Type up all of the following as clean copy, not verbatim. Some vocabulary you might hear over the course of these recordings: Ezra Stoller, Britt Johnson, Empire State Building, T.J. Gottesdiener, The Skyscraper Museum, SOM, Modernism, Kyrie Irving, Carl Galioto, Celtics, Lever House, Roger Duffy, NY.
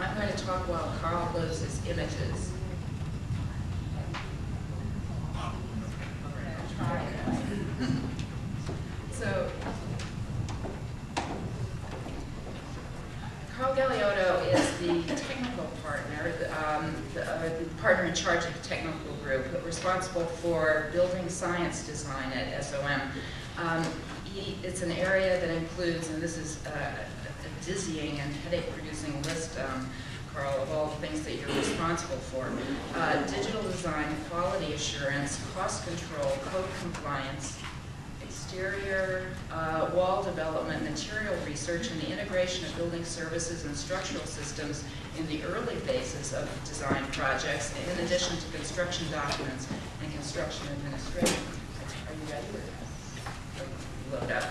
I'm going to talk while Carl loads his images. So, Carl Galioto is the technical partner, the partner in charge of the technical group, but responsible for building science design at SOM. It's an area that includes, and this is a dizzying and headache-producing list, Carl, of all the things that you're responsible for. Digital design, quality assurance, cost control, code compliance, exterior wall development, material research, and the integration of building services and structural systems in the early phases of design projects, in addition to construction documents and construction administration. Are you ready for that? Load up.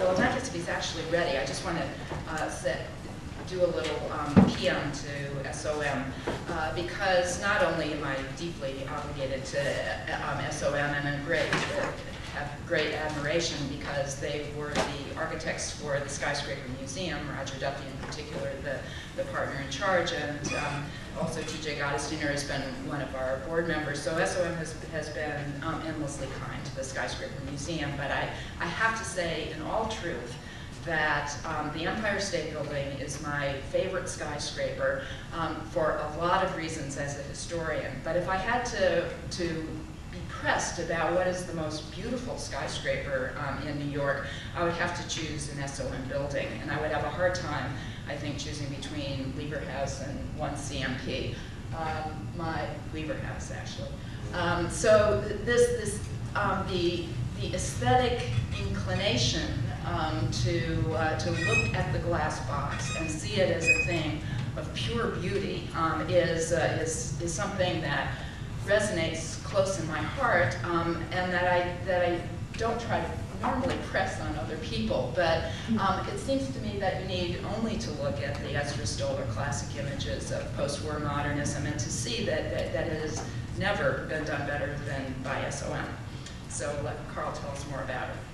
Well, not just if he's actually ready, I just want to do a little PM to SOM, because not only am I deeply obligated to SOM, and I'm have great admiration because they were the architects for the Skyscraper Museum, Roger Duffy in particular, the partner in charge, and also T.J. Gottesdiener has been one of our board members. So SOM has been endlessly kind to the Skyscraper Museum, but I have to say in all truth that the Empire State Building is my favorite skyscraper for a lot of reasons as a historian. But if I had to about what is the most beautiful skyscraper in New York, I would have to choose an SOM building, and I would have a hard time, I think, choosing between Lever House and 1 CMP. My Lever House, actually. So the aesthetic inclination to look at the glass box and see it as a thing of pure beauty is something that resonates close in my heart, and that I don't try to normally press on other people, but it seems to me that you need only to look at the Ezra Stoller classic images of post-war modernism and to see that it has never been done better than by SOM. So let Carl tell us more about it.